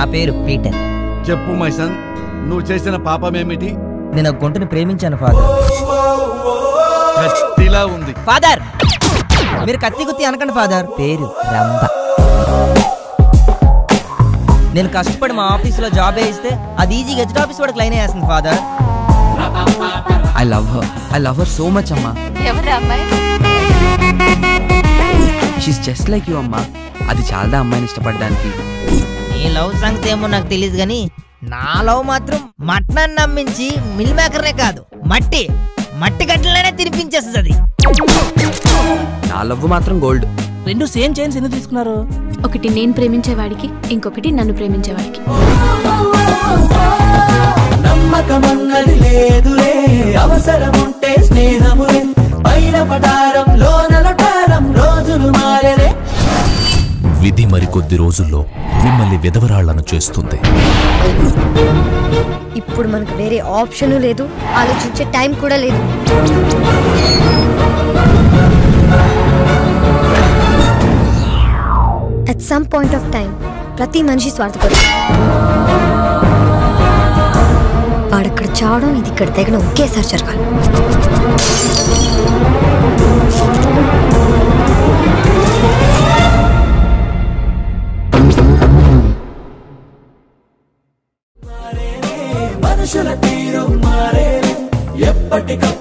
నా పేరు పీటర్. చెప్పు మైసన్, నువ్వు చేసిన పాపం ఏమిటి? నేను ఒక గొంటని ప్రేమించాను ఫాదర్. కత్తిలా ఉంది ఫాదర్. మీరు కత్తి గుత్తి అనకండి ఫాదర్. పేరు రంభ. నేను కష్టపడి మా ఆఫీసులో జాబ్ వేయిస్తే అది ఈజీగా హెడ్ ఆఫీస్ వరకు లైన్ వేస్తుంది father. I love her so much amma. Evara ammayi? She's just like you amma. Adi chalda ammayini ishtapaddaniki. Ee love sangate emo naaku teliyadu gani na love matram matnan namminchi mill maker ne kaadu మట్టి గడ్డలనే తినిపించేస్తది. నా love మాత్రం gold. రెండు same chains ఎందుకు తీసుకున్నారు? ఒకటి నేను ప్రేమించే వాడికి, ఇంకొకటి నన్ను ప్రేమించే వాడికి. నమ్మకమన్నది లేదులే, అవసరం ఉంటే స్నేహములే, పైన పటారం లోన లటారం రోజులు మారేలే. విధి మరికొద్ది రోజుల్లో మిమ్మల్ని విధవరాళ్లను చేస్తుంది. ఇప్పుడు మనకు వేరే ఆప్షన్ లేదు, ఆలోచించే టైం కూడా లేదు. At some point of time ప్రతి మనిషి స్వార్థపడు. వాడక్కడ చావడం, ఇది ఇక్కడ తెగడం ఒకేసారి జరగాలి. Shall I be your man? Yep, but I.